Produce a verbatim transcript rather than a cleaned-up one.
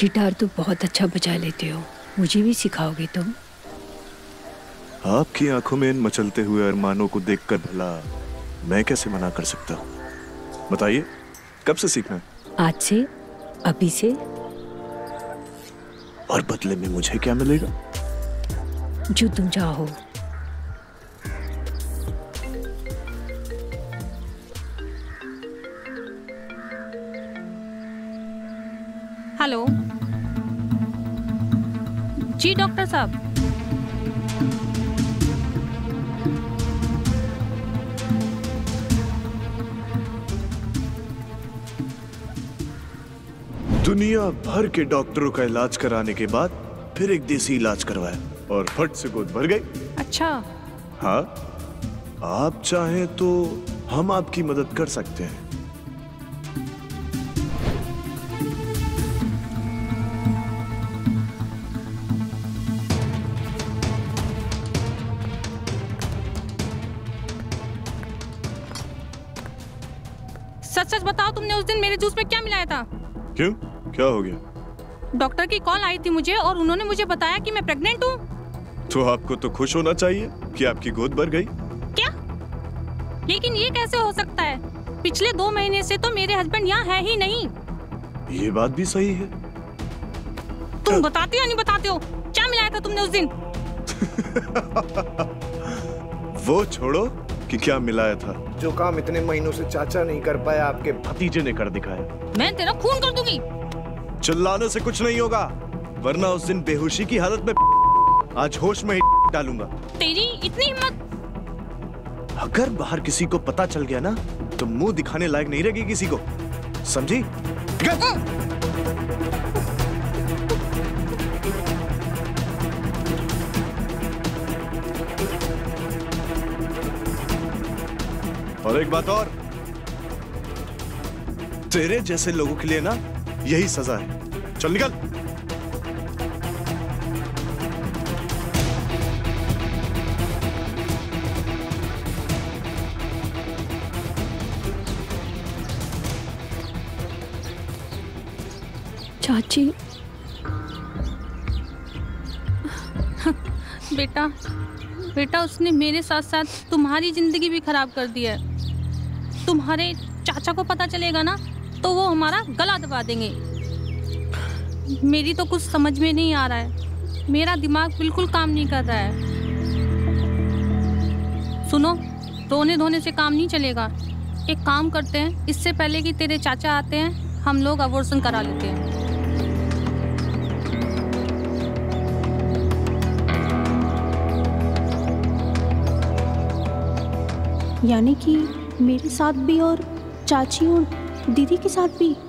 Guitar तो बहुत अच्छा बजा लेते हो, मुझे भी सिखाओगे तुम? आपकी आंखों में इन मचलते हुए अरमानों को देखकर भला मैं कैसे मना कर सकता हूँ? बताइए, कब से सीखना है? आज से, अभी से। और बदले में मुझे क्या मिलेगा? जो तुम चाहो। हेलो। जी डॉक्टर साहब, दुनिया भर के डॉक्टरों का इलाज कराने के बाद फिर एक देसी इलाज करवाया और फट से गोद भर गई। अच्छा। हाँ, आप चाहें तो हम आपकी मदद कर सकते हैं। सच सच बताओ, तुमने उस दिन मेरे जूस में क्या मिलाया था? क्यों, क्या हो गया? डॉक्टर की कॉल आई थी मुझे और उन्होंने मुझे बताया कि मैं प्रेग्नेंट हूँ। तो आपको तो खुश होना चाहिए कि आपकी गोद भर गई। क्या? लेकिन ये कैसे हो सकता है? पिछले दो महीने से तो मेरे हस्बैंड यहाँ है ही नहीं। ये बात भी सही है। तुम बताते हो या नहीं बताते हो? क्या मिलाया था तुमने उस दिन? वो छोड़ो कि क्या मिलाया था। जो काम इतने महीनों से चाचा नहीं कर पाया, आपके भतीजे ने कर दिखाया। मैं तेरा खून कर दूंगी। चिल्लाने से कुछ नहीं होगा, वरना उस दिन बेहोशी की हालत में, आज होश में ही डालूंगा। तेरी इतनी हिम्मत! अगर बाहर किसी को पता चल गया ना तो मुंह दिखाने लायक नहीं रहेगी किसी को, समझी? और एक बात और, तेरे जैसे लोगों के लिए ना यही सजा है। चल निकल। चाची। बेटा, बेटा उसने मेरे साथ साथ तुम्हारी जिंदगी भी खराब कर दी है। तुम्हारे चाचा को पता चलेगा ना तो वो हमारा गला दबा देंगे। मेरी तो कुछ समझ में नहीं आ रहा है, मेरा दिमाग बिल्कुल काम नहीं कर रहा है। सुनो, रोने धोने से काम नहीं चलेगा। एक काम करते हैं, इससे पहले कि तेरे चाचा आते हैं हम लोग अबॉर्शन करा लेते हैं। यानी कि मेरे साथ भी और चाची और दीदी के साथ भी?